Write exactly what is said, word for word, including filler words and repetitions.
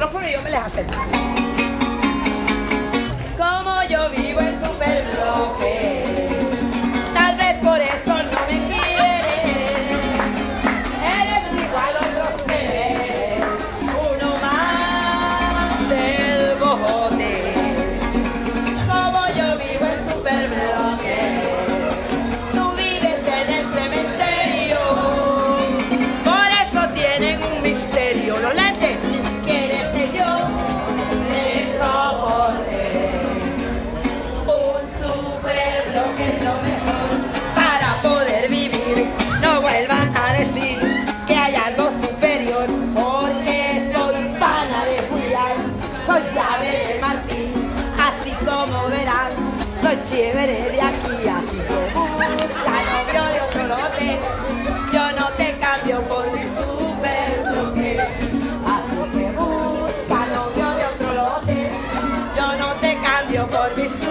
micrófono y yo me les acerco. Como yo vivo en superbloque, tal vez por eso no me quieres. Eres igual a otros mujeres, uno más del bojote. Como yo vivo en superbloque, tú vives en el cementerio. Por eso tienen un misterio. Los lentes, quererte yo, me soporté. Un superbloque es lo mejor para poder vivir. No vuelvan a decir que hay algo superior, porque soy pana de Julián, soy llave de Martín. Así como verán, soy chévere de aquí, así soy burla, novio de otro lote. Yo no te cambio por un superbloque, así que busca novio de otro lote. Yo no te cambio por mi superbloque.